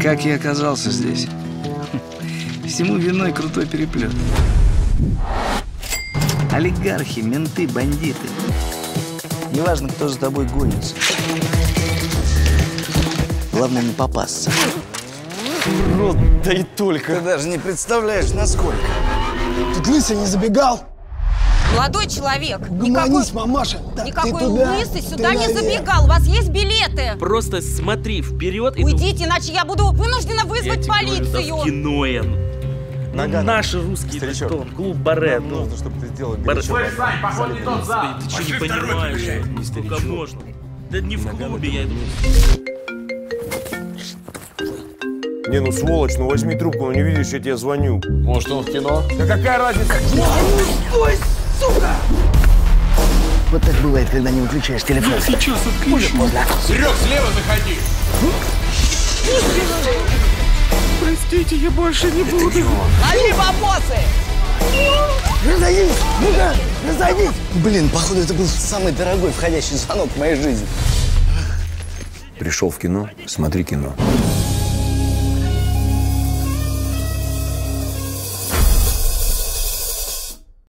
Как я оказался здесь? Всему виной крутой переплет. Олигархи, менты, бандиты. Неважно, кто за тобой гонится. Главное, не попасться. Рот, да и только. Ты даже не представляешь, насколько. Тут лысый не забегал. Молодой человек, угомонись, мамаша. Да, никакой лысый сюда не забегал. У вас есть билеты? Просто смотри вперед и... Уйдите, иначе я буду вынуждена вызвать полицию. Я киноен. Наши русские, клуб Баре. Нам нужно, чтобы ты сделал горячок. Баре, Сань, поход не тот зал. Ты что, не понимаешь? Сколько можно? Да не в клубе я иду. Не, ну сволочь, ну возьми трубку, ну не видишь, я тебе звоню. Может, он в кино? Да какая разница? Стой, сука! Вот так бывает, когда не выключаешь телефон. Ну сейчас отключишь. Серег, слева заходи! Простите, я больше не буду. Лови бабосы! Разойдись, мука, разойдись! Блин, походу, это был самый дорогой входящий звонок в моей жизни. Пришел в кино, смотри кино.